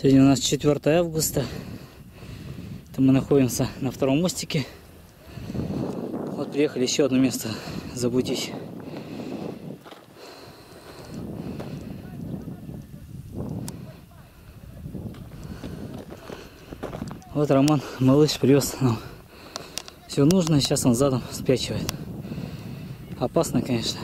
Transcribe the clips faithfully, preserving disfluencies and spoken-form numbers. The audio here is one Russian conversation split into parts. Сегодня у нас четвёртое августа. Это мы находимся на втором мостике. Вот приехали еще одно место забудить. Вот Роман, малыш, привез нам все нужное. Сейчас он задом спячивает. Опасно, конечно.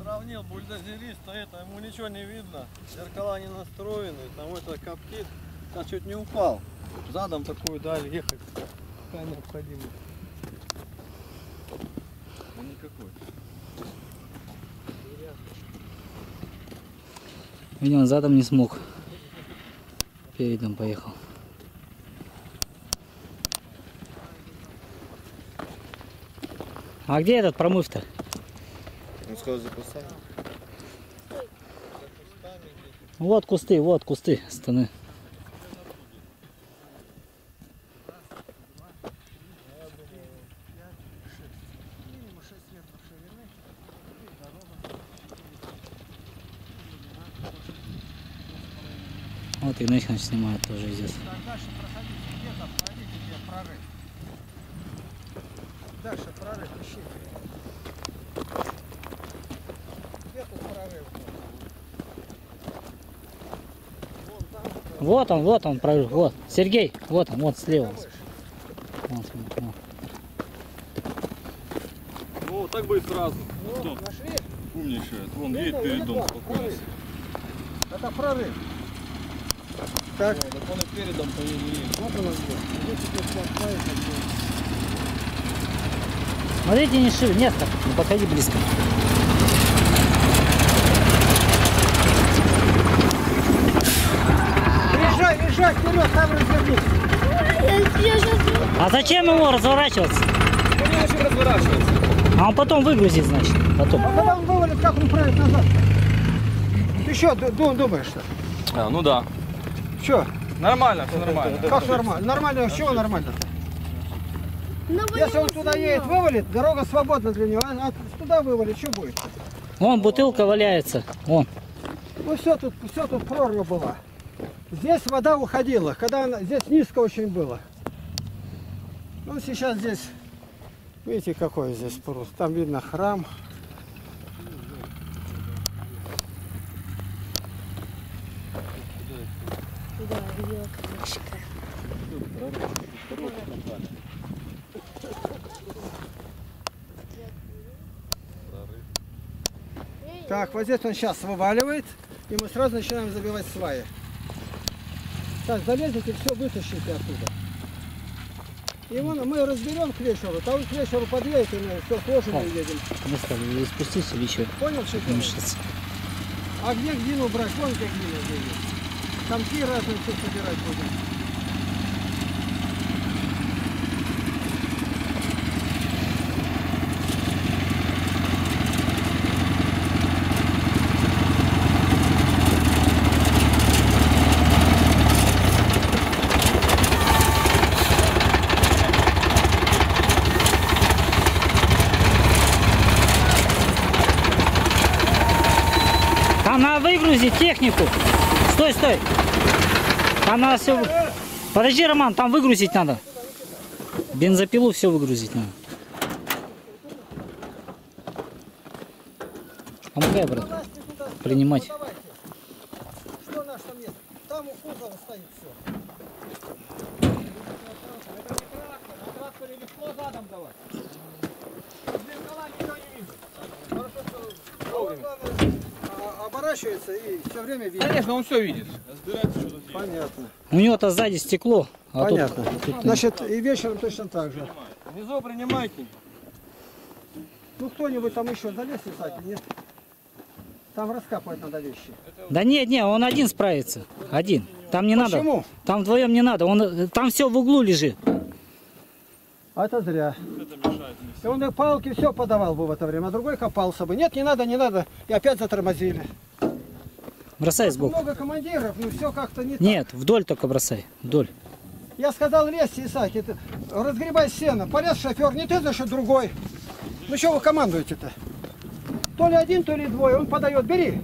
Сравнил бульдозериста, это ему ничего не видно. Зеркала не настроены, там это коптит. Я чуть не упал. Задом такую даль ехать. Какая необходимость. Да никакой. Видимо, он задом не смог. Передом поехал. А где этот промыв-то? Он сказал, за кустами. Вот кусты, вот кусты, станы. Вот Игнатьич нас снимает тоже здесь. Дальше проходите, где-то пройдите, где прорыв. Дальше прорыв ищите. Где тут прорыв? Вон там, вот он, вот он прорыв, вот. Сергей, вот он, вот слева. Вон, вон. Ну, вот так будет сразу. Ну, нашли? Умничает. Вон едет перед домом. Это прорыв. Так, так он и передом поедет. Вот он здесь. Смотрите, не шире, нет, так, не подходи близко. Езжай, езжай, вперед, там развернись. А зачем ему разворачиваться? Он не очень разворачивается. А он потом выгрузит, значит, потом. А когда он вывалит, как он правит назад? Ты что думаешь-то? А, ну да. Что? Нормально, все нормально. Как все нормально? Нормально, с чего нормально? Если он туда едет, вывалит, дорога свободна для него. А туда вывалит, что будет? Вон бутылка валяется. Вон. Ну все тут, все тут прорва была. Здесь вода уходила, когда она, здесь низко очень было. Ну сейчас здесь, видите, какой здесь пруд. Там видно храм. Так, вот здесь он сейчас вываливает, и мы сразу начинаем забивать сваи. Так, залезет и все вытащите оттуда. И вон, мы разберем к вечеру, там к вечеру подъедет, и мы все сложим и едем. Мы стали спуститься или еще. Понял, что это? А где глину брать? Вон где глину делают. Там три раза все собирать будем. Там надо выгрузить технику. Стой, стой. Там надо все... Подожди, Роман, там выгрузить надо. Бензопилу все выгрузить надо. Помогай, брат. Принимать. Что наше место? Там у кузова стоит все. Это не трактор. А трактор легко задом давать. Зеркала никто не видит. Хорошо, что... Оборачивается и все время видит. Конечно, он все видит. Понятно. У него-то сзади стекло. А понятно. Тут, тут... Значит, и вечером точно так же. Внизу принимайте. Ну, кто-нибудь там еще залез, кстати, нет? Там раскапывать надо вещи. Да нет, нет, он один справится. Один. Там не надо. Почему? Там вдвоем не надо. Он... Там все в углу лежит. А это зря. И он и палки все подавал бы в это время, а другой копался бы. Нет, не надо, не надо. И опять затормозили. Бросай сбоку. Много командиров, но все как-то не так. Нет, вдоль только бросай, вдоль. Я сказал, лезь, Исаки, ты разгребай сено. Полез шофер, не ты, за что другой. Ну что вы командуете-то? То ли один, то ли двое. Он подает. Бери.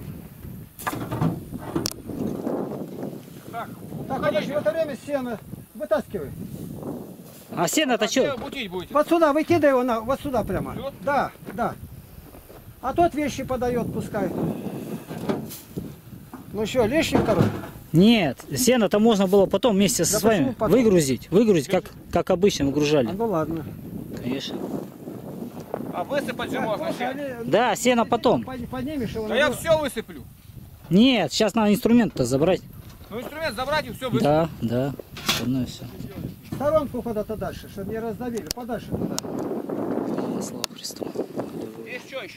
Так, так Андрюш, в это время сено вытаскивай. А сено-то а что? Вот сюда, выкидай его, на, вот сюда прямо. Идет? Да, да. А тот вещи подает, пускай. Ну что, лишний второй? Нет, сено-то можно было потом вместе со да своими выгрузить. Выгрузить, как, как обычно выгружали. А, ну ладно. Конечно. А высыпать же можно сено? Да, сено потом. Поднимешь его. Да я все высыплю. Нет, сейчас надо инструмент-то забрать. Ну инструмент забрать и все высыпать. Да, да. Остальное все. Сторонку куда-то дальше, чтобы не раздавили. Подальше туда. Слава Христу. Есть что еще?